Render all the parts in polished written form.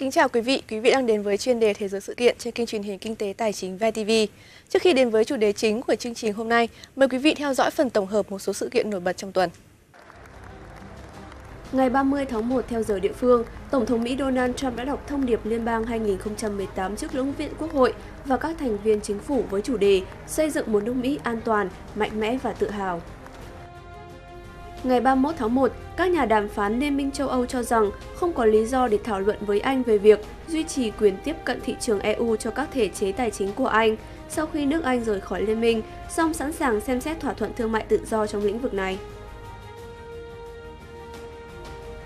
kính chào quý vị đang đến với chuyên đề Thế giới sự kiện trên kênh truyền hình Kinh tế Tài chính VTV. Trước khi đến với chủ đề chính của chương trình hôm nay, mời quý vị theo dõi phần tổng hợp một số sự kiện nổi bật trong tuần. Ngày 30 tháng 1 theo giờ địa phương, Tổng thống Mỹ Donald Trump đã đọc thông điệp liên bang 2018 trước lưỡng viện Quốc hội và các thành viên chính phủ với chủ đề xây dựng một nước Mỹ an toàn, mạnh mẽ và tự hào. Ngày 31 tháng 1, các nhà đàm phán Liên minh châu Âu cho rằng không có lý do để thảo luận với Anh về việc duy trì quyền tiếp cận thị trường EU cho các thể chế tài chính của Anh sau khi nước Anh rời khỏi Liên minh, song sẵn sàng xem xét thỏa thuận thương mại tự do trong lĩnh vực này.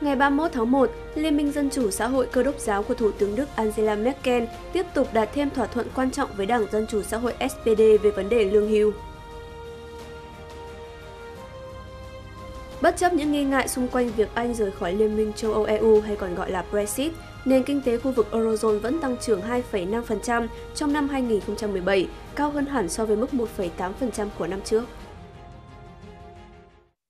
Ngày 31 tháng 1, Liên minh Dân chủ xã hội cơ đốc giáo của Thủ tướng Đức Angela Merkel tiếp tục đạt thêm thỏa thuận quan trọng với Đảng Dân chủ xã hội SPD về vấn đề lương hưu. Bất chấp những nghi ngại xung quanh việc Anh rời khỏi Liên minh châu Âu EU hay còn gọi là Brexit, nền kinh tế khu vực Eurozone vẫn tăng trưởng 2,5% trong năm 2017, cao hơn hẳn so với mức 1,8% của năm trước.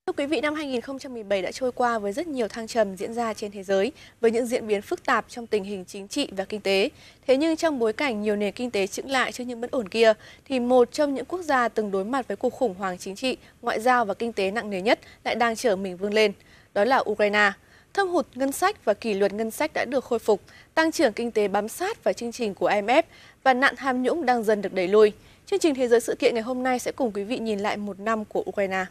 Thưa quý vị, năm 2017 đã trôi qua với rất nhiều thăng trầm diễn ra trên thế giới, với những diễn biến phức tạp trong tình hình chính trị và kinh tế. Thế nhưng trong bối cảnh nhiều nền kinh tế chững lại trước những bất ổn kia, thì một trong những quốc gia từng đối mặt với cuộc khủng hoảng chính trị, ngoại giao và kinh tế nặng nề nhất lại đang trở mình vươn lên, đó là Ukraine. Thâm hụt ngân sách và kỷ luật ngân sách đã được khôi phục, tăng trưởng kinh tế bám sát vào chương trình của IMF và nạn tham nhũng đang dần được đẩy lùi. Chương trình Thế giới sự kiện ngày hôm nay sẽ cùng quý vị nhìn lại một năm của Ukraine.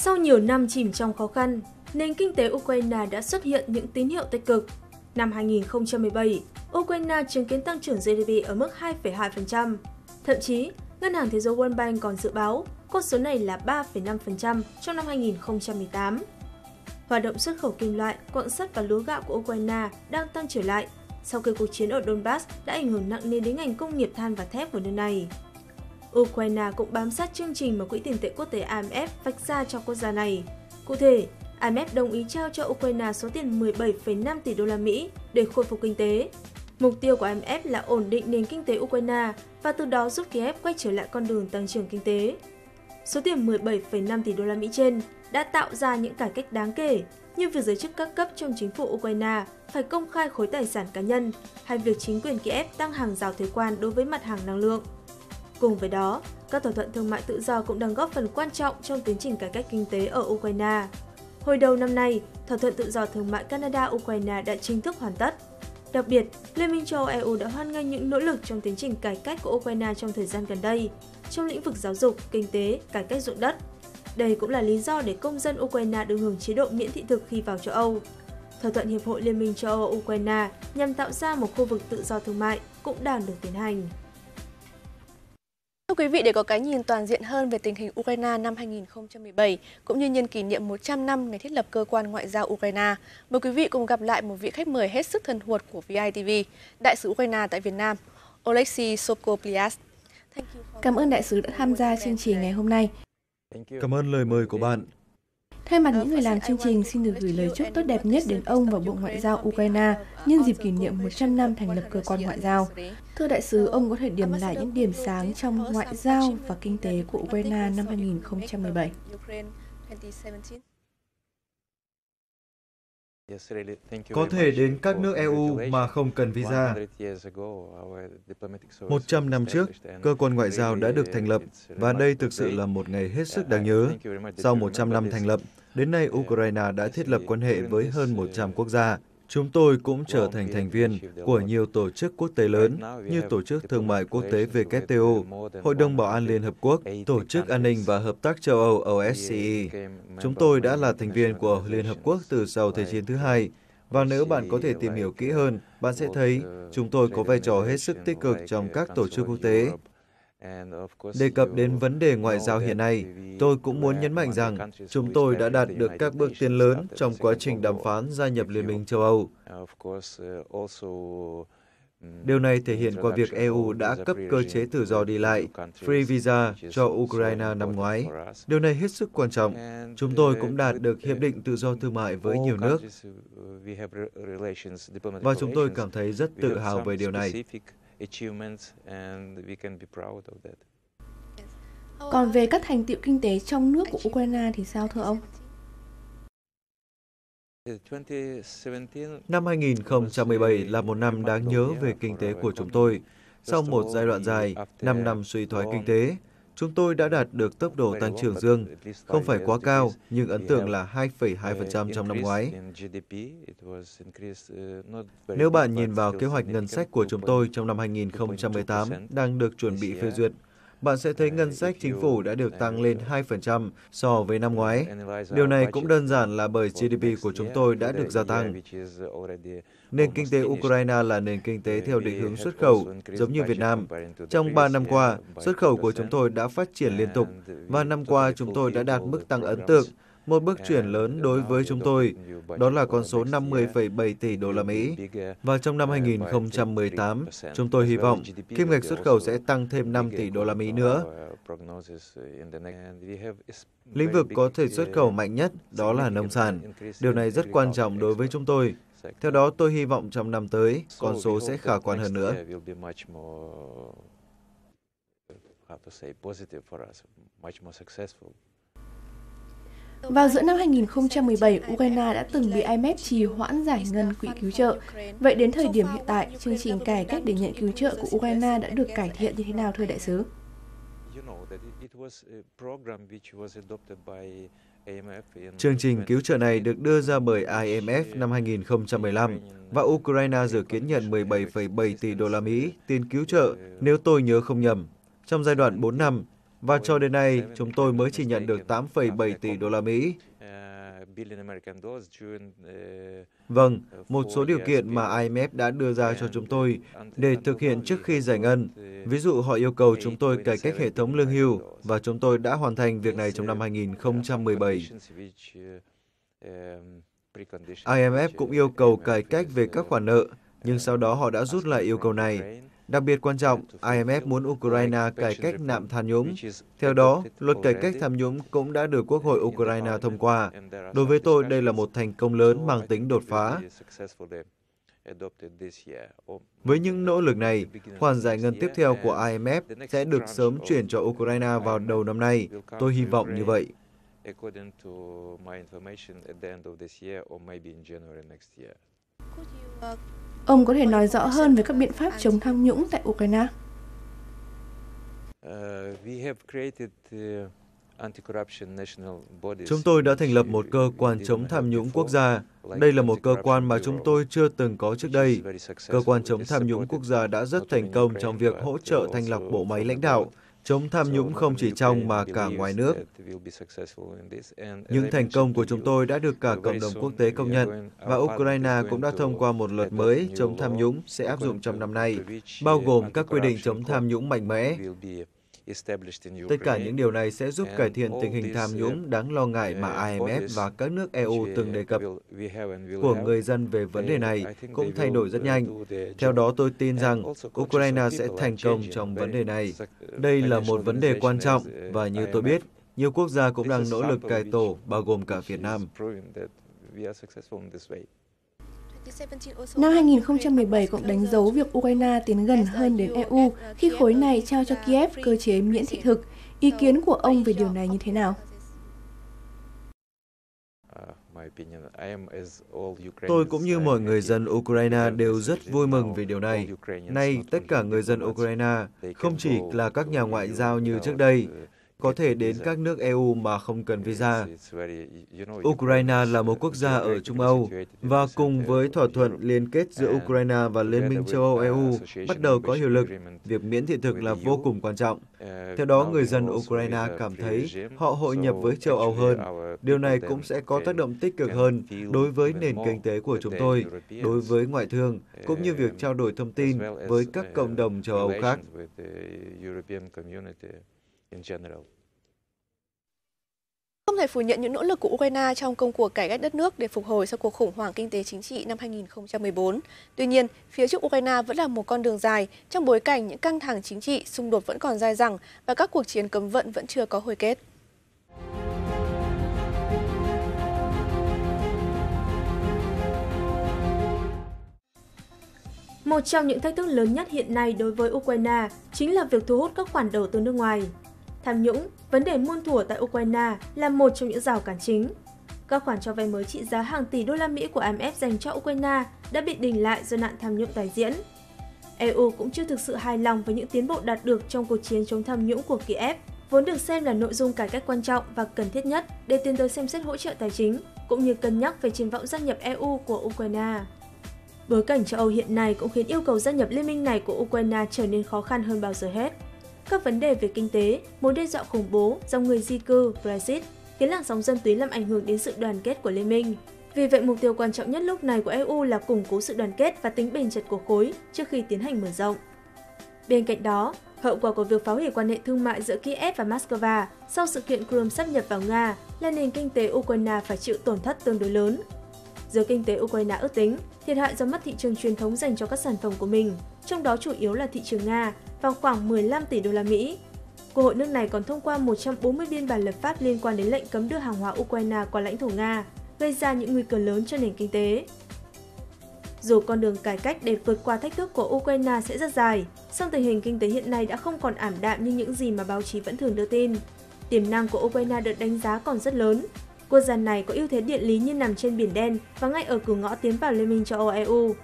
Sau nhiều năm chìm trong khó khăn, nền kinh tế Ukraine đã xuất hiện những tín hiệu tích cực. Năm 2017, Ukraine chứng kiến tăng trưởng GDP ở mức 2,2%. Thậm chí, Ngân hàng Thế giới World Bank còn dự báo con số này là 3,5% trong năm 2018. Hoạt động xuất khẩu kim loại, quặng sắt và lúa gạo của Ukraine đang tăng trở lại sau khi cuộc chiến ở Donbass đã ảnh hưởng nặng nề đến ngành công nghiệp than và thép của nước này. Ukraine cũng bám sát chương trình mà Quỹ tiền tệ quốc tế IMF vạch ra cho quốc gia này. Cụ thể, IMF đồng ý trao cho Ukraine số tiền 17,5 tỷ đô la Mỹ để khôi phục kinh tế. Mục tiêu của IMF là ổn định nền kinh tế Ukraine và từ đó giúp Kiev quay trở lại con đường tăng trưởng kinh tế. Số tiền 17,5 tỷ đô la Mỹ trên đã tạo ra những cải cách đáng kể, như việc giới chức các cấp trong chính phủ Ukraine phải công khai khối tài sản cá nhân hay việc chính quyền Kiev tăng hàng rào thuế quan đối với mặt hàng năng lượng. Cùng với đó, các thỏa thuận thương mại tự do cũng đang góp phần quan trọng trong tiến trình cải cách kinh tế ở Ukraine. Hồi đầu năm nay, thỏa thuận tự do thương mại Canada-Ukraine đã chính thức hoàn tất. Đặc biệt, Liên minh châu Âu-EU đã hoan nghênh những nỗ lực trong tiến trình cải cách của Ukraine trong thời gian gần đây, trong lĩnh vực giáo dục, kinh tế, cải cách ruộng đất. Đây cũng là lý do để công dân Ukraine được hưởng chế độ miễn thị thực khi vào châu Âu. Thỏa thuận Hiệp hội Liên minh châu Âu-Ukraine nhằm tạo ra một khu vực tự do thương mại cũng đang được tiến hành. Thưa quý vị, để có cái nhìn toàn diện hơn về tình hình Ukraine năm 2017, cũng như nhân kỷ niệm 100 năm ngày thiết lập cơ quan ngoại giao Ukraine, mời quý vị cùng gặp lại một vị khách mời hết sức thân thuộc của VITV, đại sứ Ukraine tại Việt Nam, Oleksii Sokol-Plias. Cảm ơn đại sứ đã tham gia chương trình ngày hôm nay. Cảm ơn lời mời của bạn. Thay mặt những người làm chương trình, xin được gửi lời chúc tốt đẹp nhất đến ông và Bộ Ngoại giao Ukraine nhân dịp kỷ niệm 100 năm thành lập cơ quan ngoại giao. Thưa đại sứ, ông có thể điểm lại những điểm sáng trong ngoại giao và kinh tế của Ukraine năm 2017. Có thể đến các nước EU mà không cần visa. 100 năm trước, cơ quan ngoại giao đã được thành lập, và đây thực sự là một ngày hết sức đáng nhớ. Sau 100 năm thành lập, đến nay Ukraine đã thiết lập quan hệ với hơn 100 quốc gia. Chúng tôi cũng trở thành thành viên của nhiều tổ chức quốc tế lớn như Tổ chức Thương mại Quốc tế WTO, Hội đồng Bảo an Liên Hợp Quốc, Tổ chức An ninh và Hợp tác châu Âu OSCE. Chúng tôi đã là thành viên của Liên Hợp Quốc từ sau Thế chiến thứ hai, và nếu bạn có thể tìm hiểu kỹ hơn, bạn sẽ thấy chúng tôi có vai trò hết sức tích cực trong các tổ chức quốc tế. Đề cập đến vấn đề ngoại giao hiện nay, tôi cũng muốn nhấn mạnh rằng chúng tôi đã đạt được các bước tiến lớn trong quá trình đàm phán gia nhập Liên minh châu Âu. Điều này thể hiện qua việc EU đã cấp cơ chế tự do đi lại, free visa, cho Ukraine năm ngoái. Điều này hết sức quan trọng. Chúng tôi cũng đạt được hiệp định tự do thương mại với nhiều nước, và chúng tôi cảm thấy rất tự hào về điều này. Còn về các thành tiệu kinh tế trong nước của Ukraine thì sao thưa ông? Năm 2017 là một năm đáng nhớ về kinh tế của chúng tôi. Sau một giai đoạn dài, 5 năm suy thoái kinh tế, chúng tôi đã đạt được tốc độ tăng trưởng dương, không phải quá cao, nhưng ấn tượng là 2,2% trong năm ngoái. Nếu bạn nhìn vào kế hoạch ngân sách của chúng tôi trong năm 2018 đang được chuẩn bị phê duyệt, bạn sẽ thấy ngân sách chính phủ đã được tăng lên 2% so với năm ngoái. Điều này cũng đơn giản là bởi GDP của chúng tôi đã được gia tăng. Nền kinh tế Ukraine là nền kinh tế theo định hướng xuất khẩu, giống như Việt Nam. Trong 3 năm qua, xuất khẩu của chúng tôi đã phát triển liên tục, và năm qua chúng tôi đã đạt mức tăng ấn tượng, một bước chuyển lớn đối với chúng tôi, đó là con số 50,7 tỷ đô la Mỹ. Và trong năm 2018, chúng tôi hy vọng kim ngạch xuất khẩu sẽ tăng thêm 5 tỷ đô la Mỹ nữa. Lĩnh vực có thể xuất khẩu mạnh nhất đó là nông sản. Điều này rất quan trọng đối với chúng tôi. Theo đó, tôi hy vọng trong năm tới, con số sẽ khả quan hơn nữa. Vào giữa năm 2017, Ukraine đã từng bị IMF trì hoãn giải ngân quỹ cứu trợ. Vậy đến thời điểm hiện tại, chương trình cải cách để nhận cứu trợ của Ukraine đã được cải thiện như thế nào thưa đại sứ? Chương trình cứu trợ này được đưa ra bởi IMF năm 2015 và Ukraine dự kiến nhận 17,7 tỷ đô la Mỹ tiền cứu trợ nếu tôi nhớ không nhầm. Trong giai đoạn 4 năm, và cho đến nay, chúng tôi mới chỉ nhận được 8,7 tỷ đô la Mỹ. Vâng, một số điều kiện mà IMF đã đưa ra cho chúng tôi để thực hiện trước khi giải ngân. Ví dụ, họ yêu cầu chúng tôi cải cách hệ thống lương hưu, và chúng tôi đã hoàn thành việc này trong năm 2017. IMF cũng yêu cầu cải cách về các khoản nợ, nhưng sau đó họ đã rút lại yêu cầu này. Đặc biệt quan trọng, IMF muốn Ukraine cải cách nạn tham nhũng. Theo đó, luật cải cách tham nhũng cũng đã được Quốc hội Ukraine thông qua. Đối với tôi, đây là một thành công lớn mang tính đột phá. Với những nỗ lực này, khoản giải ngân tiếp theo của IMF sẽ được sớm chuyển cho Ukraine vào đầu năm nay. Tôi hy vọng như vậy. Ông có thể nói rõ hơn về các biện pháp chống tham nhũng tại Ukraine? Chúng tôi đã thành lập một cơ quan chống tham nhũng quốc gia. Đây là một cơ quan mà chúng tôi chưa từng có trước đây. Cơ quan chống tham nhũng quốc gia đã rất thành công trong việc hỗ trợ thanh lọc bộ máy lãnh đạo, chống tham nhũng không chỉ trong mà cả ngoài nước. Những thành công của chúng tôi đã được cả cộng đồng quốc tế công nhận, và Ukraine cũng đã thông qua một luật mới chống tham nhũng sẽ áp dụng trong năm nay, bao gồm các quy định chống tham nhũng mạnh mẽ. Tất cả những điều này sẽ giúp cải thiện tình hình tham nhũng đáng lo ngại mà IMF và các nước EU từng đề cập của người dân về vấn đề này cũng thay đổi rất nhanh. Theo đó, tôi tin rằng Ukraine sẽ thành công trong vấn đề này. Đây là một vấn đề quan trọng và như tôi biết, nhiều quốc gia cũng đang nỗ lực cải tổ, bao gồm cả Việt Nam. Năm 2017 cũng đánh dấu việc Ukraine tiến gần hơn đến EU khi khối này trao cho Kiev cơ chế miễn thị thực. Ý kiến của ông về điều này như thế nào? Tôi cũng như mọi người dân Ukraine đều rất vui mừng về điều này. Nay, tất cả người dân Ukraine, không chỉ là các nhà ngoại giao như trước đây, có thể đến các nước EU mà không cần visa. Ukraine là một quốc gia ở Trung Âu, và cùng với thỏa thuận liên kết giữa Ukraine và Liên minh châu Âu EU bắt đầu có hiệu lực, việc miễn thị thực là vô cùng quan trọng. Theo đó, người dân Ukraine cảm thấy họ hội nhập với châu Âu hơn. Điều này cũng sẽ có tác động tích cực hơn đối với nền kinh tế của chúng tôi, đối với ngoại thương, cũng như việc trao đổi thông tin với các cộng đồng châu Âu khác. Không thể phủ nhận những nỗ lực của Ukraine trong công cuộc cải cách đất nước để phục hồi sau cuộc khủng hoảng kinh tế chính trị năm 2014. Tuy nhiên, phía trước Ukraine vẫn là một con đường dài trong bối cảnh những căng thẳng chính trị, xung đột vẫn còn dai dẳng và các cuộc chiến cấm vận vẫn chưa có hồi kết. Một trong những thách thức lớn nhất hiện nay đối với Ukraine chính là việc thu hút các khoản đầu tư nước ngoài. tham nhũng, vấn đề muôn thuở tại Ukraine là một trong những rào cản chính. Các khoản cho vay mới trị giá hàng tỷ đô la Mỹ của IMF dành cho Ukraine đã bị đình lại do nạn tham nhũng tái diễn. EU cũng chưa thực sự hài lòng với những tiến bộ đạt được trong cuộc chiến chống tham nhũng của Kiev, vốn được xem là nội dung cải cách quan trọng và cần thiết nhất để tiến tới xem xét hỗ trợ tài chính, cũng như cân nhắc về triển vọng gia nhập EU của Ukraine. Bối cảnh châu Âu hiện nay cũng khiến yêu cầu gia nhập liên minh này của Ukraine trở nên khó khăn hơn bao giờ hết. Các vấn đề về kinh tế, mối đe dọa khủng bố, dòng người di cư, Brexit khiến làn sóng dân túy làm ảnh hưởng đến sự đoàn kết của liên minh. Vì vậy, mục tiêu quan trọng nhất lúc này của EU là củng cố sự đoàn kết và tính bền chặt của khối trước khi tiến hành mở rộng. Bên cạnh đó, hậu quả của việc phá hủy quan hệ thương mại giữa Kiev và Moscow sau sự kiện Crimea sáp nhập vào Nga là nền kinh tế Ukraine phải chịu tổn thất tương đối lớn. Giới kinh tế Ukraine ước tính thiệt hại do mất thị trường truyền thống dành cho các sản phẩm của mình, trong đó chủ yếu là thị trường Nga, vào khoảng 15 tỷ đô la Mỹ. Quốc hội nước này còn thông qua 140 biên bản lập pháp liên quan đến lệnh cấm đưa hàng hóa Ukraine qua lãnh thổ Nga, gây ra những nguy cơ lớn cho nền kinh tế. Dù con đường cải cách để vượt qua thách thức của Ukraine sẽ rất dài, song tình hình kinh tế hiện nay đã không còn ảm đạm như những gì mà báo chí vẫn thường đưa tin. Tiềm năng của Ukraine được đánh giá còn rất lớn. Quốc gia này có ưu thế địa lý như nằm trên Biển Đen và ngay ở cửa ngõ tiến vào Liên minh châu Âu EU.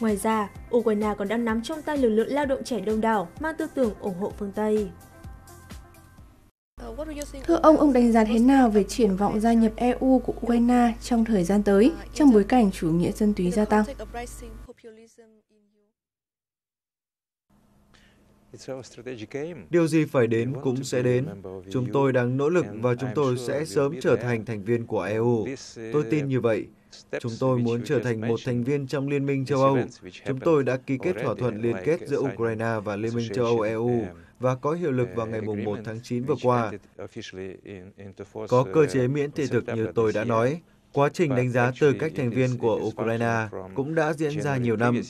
Ngoài ra, Ukraine còn đang nắm trong tay lực lượng lao động trẻ đông đảo mang tư tưởng ủng hộ phương Tây. Thưa ông đánh giá thế nào về triển vọng gia nhập EU của Ukraine trong thời gian tới, trong bối cảnh chủ nghĩa dân túy gia tăng? Điều gì phải đến cũng sẽ đến. Chúng tôi đang nỗ lực và chúng tôi sẽ sớm trở thành thành viên của EU. Tôi tin như vậy. Chúng tôi muốn trở thành một thành viên trong Liên minh châu Âu. Chúng tôi đã ký kết thỏa thuận liên kết giữa Ukraine và Liên minh châu Âu EU và có hiệu lực vào ngày 1 tháng 9 vừa qua. Có cơ chế miễn thị thực như tôi đã nói. Quá trình đánh giá tư cách thành viên của Ukraine cũng đã diễn ra nhiều năm.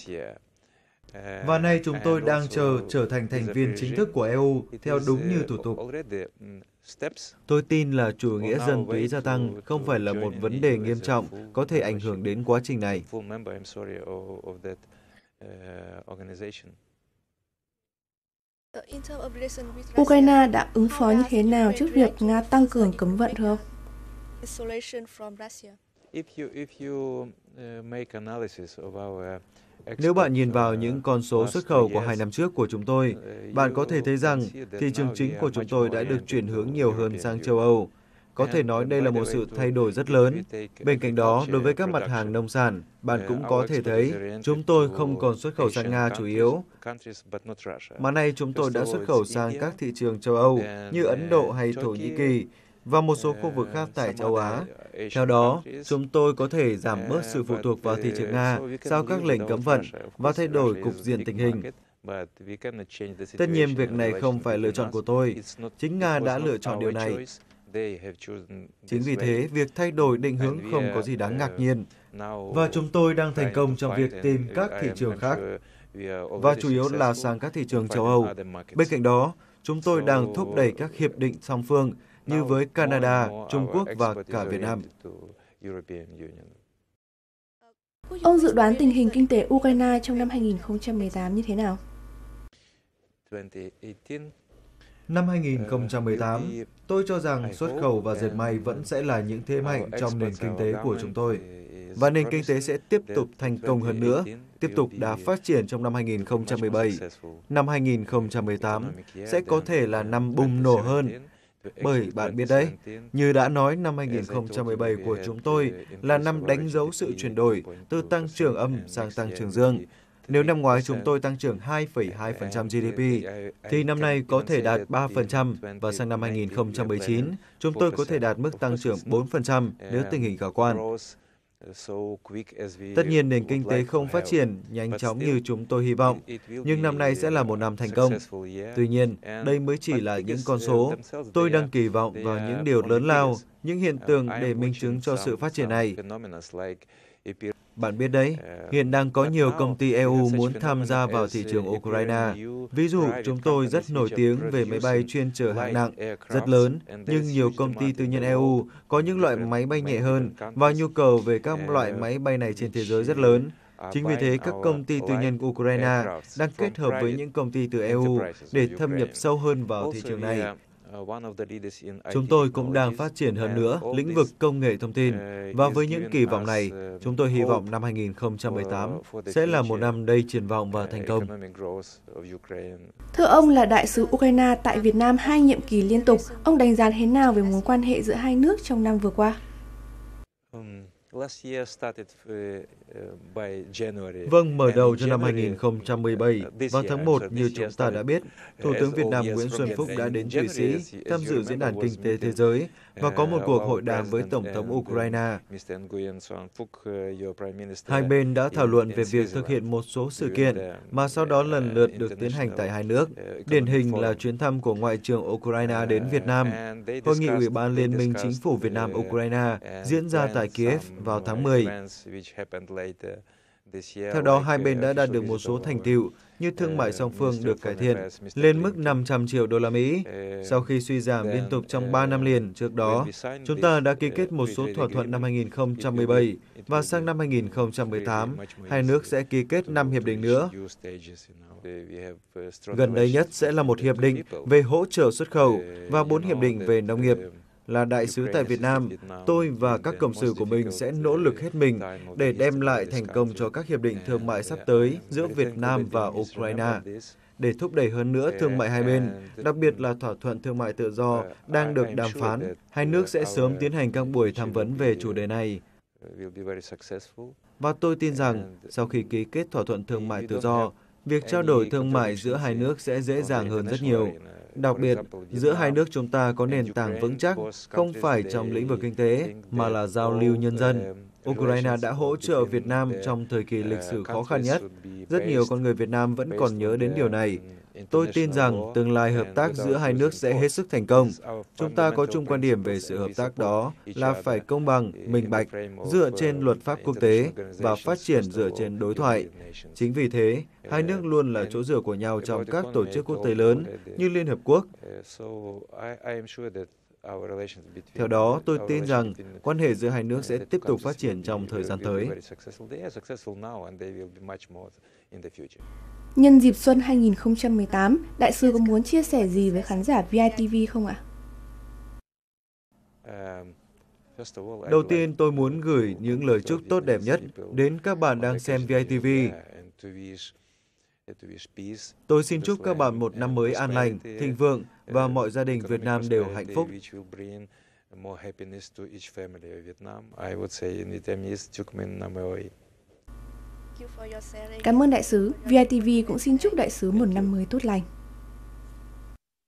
Và nay chúng tôi đang chờ trở thành thành viên chính thức của EU theo đúng như thủ tục. Tôi tin là chủ nghĩa dân túy gia tăng không phải là một vấn đề nghiêm trọng có thể ảnh hưởng đến quá trình này. Ukraine đã ứng phó như thế nào trước việc Nga tăng cường cấm vận, thưa ông? Nếu bạn nhìn vào những con số xuất khẩu của 2 năm trước của chúng tôi, bạn có thể thấy rằng thị trường chính của chúng tôi đã được chuyển hướng nhiều hơn sang châu Âu. Có thể nói đây là một sự thay đổi rất lớn. Bên cạnh đó, đối với các mặt hàng nông sản, bạn cũng có thể thấy chúng tôi không còn xuất khẩu sang Nga chủ yếu, mà nay chúng tôi đã xuất khẩu sang các thị trường châu Âu như Ấn Độ hay Thổ Nhĩ Kỳ và một số khu vực khác tại châu Á. Theo đó, chúng tôi có thể giảm bớt sự phụ thuộc vào thị trường Nga sau các lệnh cấm vận và thay đổi cục diện tình hình. Tất nhiên, việc này không phải lựa chọn của tôi. Chính Nga đã lựa chọn điều này. Chính vì thế, việc thay đổi định hướng không có gì đáng ngạc nhiên. Và chúng tôi đang thành công trong việc tìm các thị trường khác, và chủ yếu là sang các thị trường châu Âu. Bên cạnh đó, chúng tôi đang thúc đẩy các hiệp định song phương như với Canada, Trung Quốc và cả Việt Nam. Ông dự đoán tình hình kinh tế Ukraine trong năm 2018 như thế nào? Năm 2018, tôi cho rằng xuất khẩu và dệt may vẫn sẽ là những thế mạnh trong nền kinh tế của chúng tôi. Và nền kinh tế sẽ tiếp tục thành công hơn nữa, tiếp tục đã phát triển trong năm 2017. Năm 2018 sẽ có thể là năm bùng nổ hơn. Bởi bạn biết đấy, như đã nói, năm 2017 của chúng tôi là năm đánh dấu sự chuyển đổi từ tăng trưởng âm sang tăng trưởng dương. Nếu năm ngoái chúng tôi tăng trưởng 2,2% GDP, thì năm nay có thể đạt 3% và sang năm 2019, chúng tôi có thể đạt mức tăng trưởng 4% nếu tình hình khả quan. Tất nhiên, nền kinh tế không phát triển nhanh chóng như chúng tôi hy vọng, nhưng năm nay sẽ là một năm thành công. Tuy nhiên, đây mới chỉ là những con số. Tôi đang kỳ vọng vào những điều lớn lao, những hiện tượng để minh chứng cho sự phát triển này. Bạn biết đấy, hiện đang có nhiều công ty EU muốn tham gia vào thị trường Ukraine. Ví dụ, chúng tôi rất nổi tiếng về máy bay chuyên chở hạng nặng, rất lớn, nhưng nhiều công ty tư nhân EU có những loại máy bay nhẹ hơn và nhu cầu về các loại máy bay này trên thế giới rất lớn. Chính vì thế, các công ty tư nhân Ukraine đang kết hợp với những công ty từ EU để thâm nhập sâu hơn vào thị trường này. Chúng tôi cũng đang phát triển hơn nữa lĩnh vực công nghệ thông tin, và với những kỳ vọng này, chúng tôi hy vọng năm 2018 sẽ là một năm đầy triển vọng và thành công. Thưa ông là đại sứ Ukraine tại Việt Nam 2 nhiệm kỳ liên tục, ông đánh giá thế nào về mối quan hệ giữa hai nước trong năm vừa qua? Vâng, mở đầu cho năm 2017, vào tháng 1, như chúng ta đã biết, Thủ tướng Việt Nam Nguyễn Xuân Phúc đã đến Thụy Sĩ tham dự Diễn đàn Kinh tế Thế giới và có một cuộc hội đàm với Tổng thống Ukraine. Hai bên đã thảo luận về việc thực hiện một số sự kiện mà sau đó lần lượt được tiến hành tại hai nước. Điển hình là chuyến thăm của Ngoại trưởng Ukraine đến Việt Nam. Hội nghị Ủy ban Liên minh Chính phủ Việt Nam-Ukraine diễn ra tại Kiev vào tháng 10. Theo đó, hai bên đã đạt được một số thành tựu như thương mại song phương được cải thiện lên mức 500 triệu đô la Mỹ sau khi suy giảm liên tục trong 3 năm liền trước đó. Chúng ta đã ký kết một số thỏa thuận năm 2017 và sang năm 2018, hai nước sẽ ký kết 5 hiệp định nữa. Gần đây nhất sẽ là một hiệp định về hỗ trợ xuất khẩu và 4 hiệp định về nông nghiệp. Là đại sứ tại Việt Nam, tôi và các cộng sự của mình sẽ nỗ lực hết mình để đem lại thành công cho các hiệp định thương mại sắp tới giữa Việt Nam và Ukraine, để thúc đẩy hơn nữa thương mại hai bên, đặc biệt là thỏa thuận thương mại tự do đang được đàm phán. Hai nước sẽ sớm tiến hành các buổi tham vấn về chủ đề này. Và tôi tin rằng, sau khi ký kết thỏa thuận thương mại tự do, việc trao đổi thương mại giữa hai nước sẽ dễ dàng hơn rất nhiều. Đặc biệt, giữa hai nước chúng ta có nền tảng vững chắc, không phải trong lĩnh vực kinh tế, mà là giao lưu nhân dân. Ukraine đã hỗ trợ Việt Nam trong thời kỳ lịch sử khó khăn nhất. Rất nhiều con người Việt Nam vẫn còn nhớ đến điều này. Tôi tin rằng tương lai hợp tác giữa hai nước sẽ hết sức thành công. Chúng ta có chung quan điểm về sự hợp tác đó là phải công bằng, minh bạch, dựa trên luật pháp quốc tế và phát triển dựa trên đối thoại. Chính vì thế, hai nước luôn là chỗ dựa của nhau trong các tổ chức quốc tế lớn như Liên Hợp Quốc. Theo đó, tôi tin rằng quan hệ giữa hai nước sẽ tiếp tục phát triển trong thời gian tới. Nhân dịp xuân 2018, đại sứ có muốn chia sẻ gì với khán giả VITV không ạ? Đầu tiên, tôi muốn gửi những lời chúc tốt đẹp nhất đến các bạn đang xem VITV. Tôi xin chúc các bạn một năm mới an lành, thịnh vượng và mọi gia đình Việt Nam đều hạnh phúc. Cảm ơn đại sứ. VITV cũng xin chúc đại sứ một năm mới tốt lành.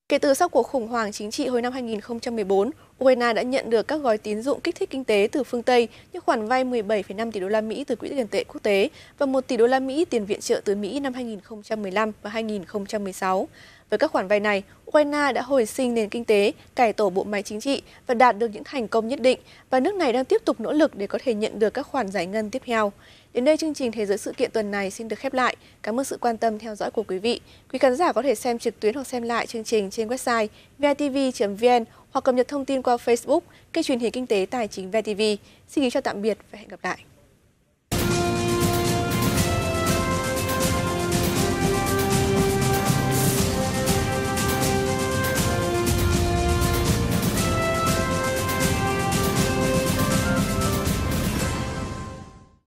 Kể từ sau cuộc khủng hoảng chính trị hồi năm 2014, Ukraine đã nhận được các gói tín dụng kích thích kinh tế từ phương Tây như khoản vay 17,5 tỷ đô la Mỹ từ Quỹ tiền tệ quốc tế và 1 tỷ đô la Mỹ tiền viện trợ từ Mỹ năm 2015 và 2016. Với các khoản vay này, Ukraine đã hồi sinh nền kinh tế, cải tổ bộ máy chính trị và đạt được những thành công nhất định, và nước này đang tiếp tục nỗ lực để có thể nhận được các khoản giải ngân tiếp theo. Đến đây, chương trình Thế giới sự kiện tuần này xin được khép lại. Cảm ơn sự quan tâm theo dõi của quý vị. Quý khán giả có thể xem trực tuyến hoặc xem lại chương trình trên website vitv.vn hoặc cập nhật thông tin qua Facebook, kênh truyền hình kinh tế tài chính VTV. Xin kính chào tạm biệt và hẹn gặp lại.